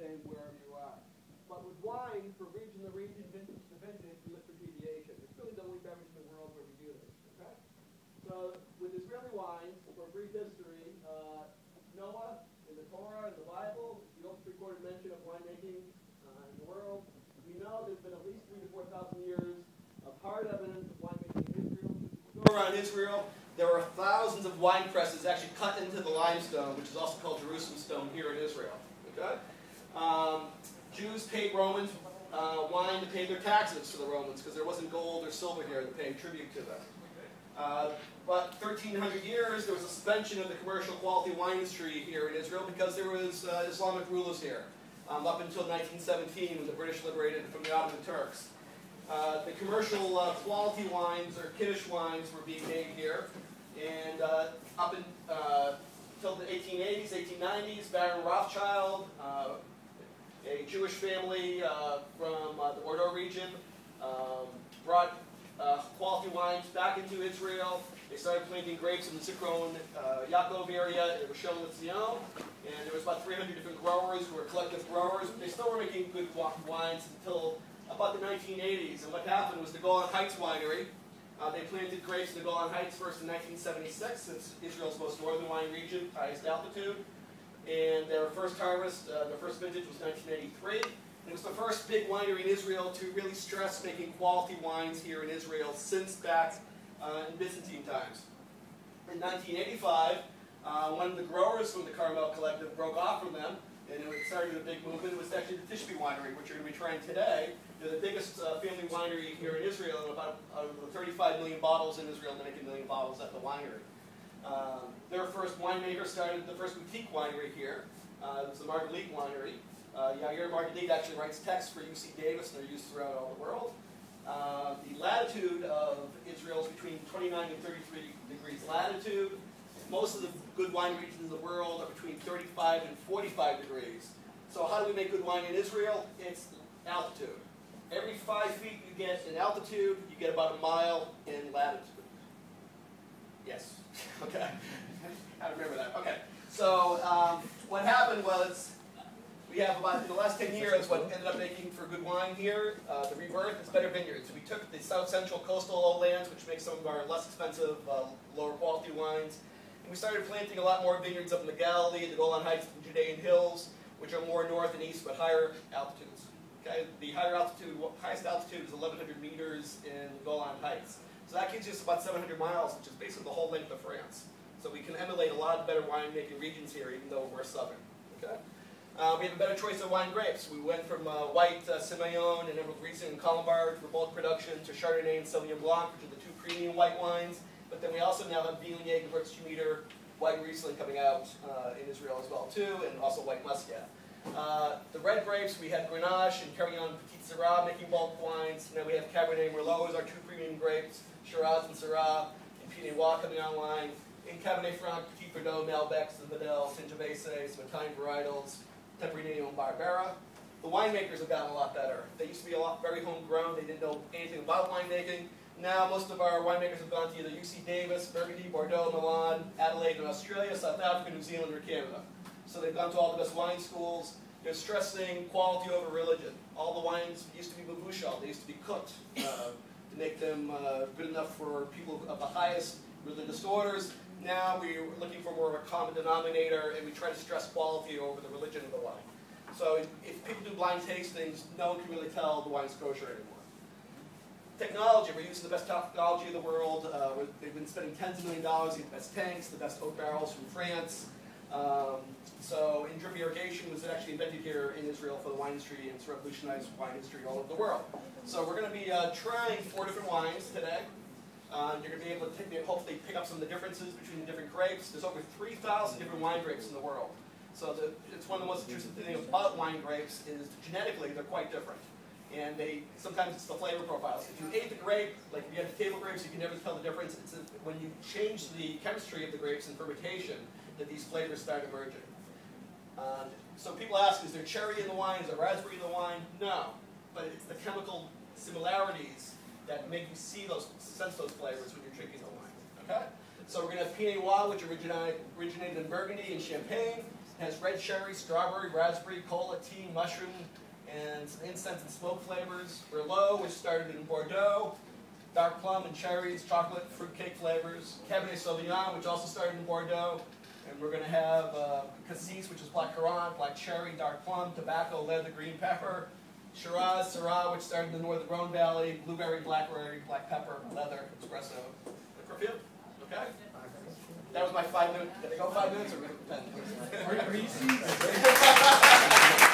say wherever you are. But with wine, for region to region, vintage to vintage, you look for deviation. It's really the only beverage in the world where we do this, okay? So with Israeli wines, for a brief history, Noah in the Torah, in the Bible, the oldest recorded mention of winemaking in the world. We know there's been at least 3,000 to 4,000 years of hard evidence of winemaking in Israel. Around Israel, there were thousands of wine presses actually cut into the limestone, which is also called Jerusalem stone here in Israel. Okay? Jews paid Romans wine to pay their taxes to the Romans because there wasn't gold or silver here to pay tribute to them. But 1,300 years, there was a suspension of the commercial quality wine industry here in Israel because there was Islamic rulers here up until 1917 when the British liberated from the Ottoman Turks. The commercial quality wines, or Kiddush wines, were being made here. And up until the 1880s, 1890s, Baron Rothschild, a Jewish family from the Bordeaux region, brought quality wines back into Israel. They started planting grapes in the Zichron Yaakov area. It was shown with Semillon. And there was about 300 different growers who were collective growers. They still were making good wines until about the 1980s. And what happened was the Golan Heights Winery. They planted grapes in the Golan Heights first in 1976, since Israel's most northern wine region, highest altitude. And their first harvest, their first vintage was 1983. And it was the first big winery in Israel to really stress making quality wines here in Israel since back in Byzantine times. In 1985, one of the growers from the Carmel Collective broke off from them, and it started a big movement. It was actually the Tishbi Winery, which you're going to be trying today. They're the biggest family winery here in Israel, and about 35 million bottles in Israel, 19 million bottles at the winery. Their first winemaker started the first boutique winery here. It was the Margalit Winery. Yair Margalit actually writes texts for UC Davis, and they're used throughout all the world. The latitude of Israel is between 29 and 33 degrees latitude. Most of the good wine regions in the world are between 35 and 45 degrees. So how do we make good wine in Israel? It's altitude. Every 5 feet you get in altitude, you get about a mile in latitude. Yes. Okay. I remember that. Okay. So what happened was we have about, in the last 10 years, what ended up making for good wine here, the rebirth is better vineyards. We took the south central coastal lowlands, which makes some of our less expensive, lower quality wines, and we started planting a lot more vineyards up in the Galilee, the Golan Heights, and Judean Hills, which are more north and east, but higher altitudes. Okay? The higher altitude, highest altitude is 1,100 meters in Golan Heights. So that gives us about 700 miles, which is basically the whole length of France. So we can emulate a lot better winemaking regions here, even though we're southern. Okay? We have a better choice of wine grapes. We went from white Semillon and Emerald Reason and Columbard for bulk production to Chardonnay and Sauvignon Blanc, which are the two premium white wines. But then we also now have Viognier and 2-meter white Riesling coming out in Israel as well, too, and also white Muscat. The red grapes, we have Grenache and Carillon and Petit Syrah making bulk wines. Now we have Cabernet Merlot as our two premium grapes, Shiraz and Syrah, and Pinot Noir coming online, and Cabernet Franc, Petit Verdot, Malbec, and Vidal, Sangiovese, some Italian varietals, Tempranillo and Barbera. The winemakers have gotten a lot better. They used to be very homegrown. They didn't know anything about winemaking. Now most of our winemakers have gone to either UC Davis, Burgundy, Bordeaux, Milan, Adelaide, and Australia, South Africa, New Zealand, or Canada. So they've gone to all the best wine schools. They're stressing quality over religion. All the wines used to be babushal. They used to be cooked to make them good enough for people of the highest religious orders. Now we're looking for more of a common denominator, and we try to stress quality over the religion of the wine. So if people do blind tastings, no one can really tell the wine's kosher anymore. Technology, we're using the best technology in the world. They've been spending tens of $1,000,000s in the best tanks, the best oak barrels from France. So in drip irrigation was actually invented here in Israel for the wine industry, and it's revolutionized wine industry all over the world. So we're going to be trying 4 different wines today. You're going to be able to hopefully pick up some of the differences between the different grapes. There's over 3,000 different wine grapes in the world. So it's one of the most interesting things about wine grapes is genetically they're quite different. And sometimes it's the flavor profiles. If you ate the grape, like if you had the table grapes, you can never tell the difference. It's when you change the chemistry of the grapes in fermentation that these flavors start emerging. So people ask, is there cherry in the wine? Is there raspberry in the wine? No. But it's the chemical similarities that make you see those, sense those flavors when you're drinking the wine. Okay? So we're going to have Pinot Noir, which originated in Burgundy and Champagne. Has red cherry, strawberry, raspberry, cola, tea, mushroom, and some incense and smoke flavors. Merlot, which started in Bordeaux, dark plum and cherries, chocolate, fruitcake flavors. Cabernet Sauvignon, which also started in Bordeaux. And we're going to have cassis, which is black currant, black cherry, dark plum, tobacco, leather, green pepper. Shiraz, Syrah, which started in the northern Rhone Valley, blueberry, blackberry, black pepper, leather, espresso. Liquorfield? Okay? That was my 5 minutes. Did I go 5 minutes or 10?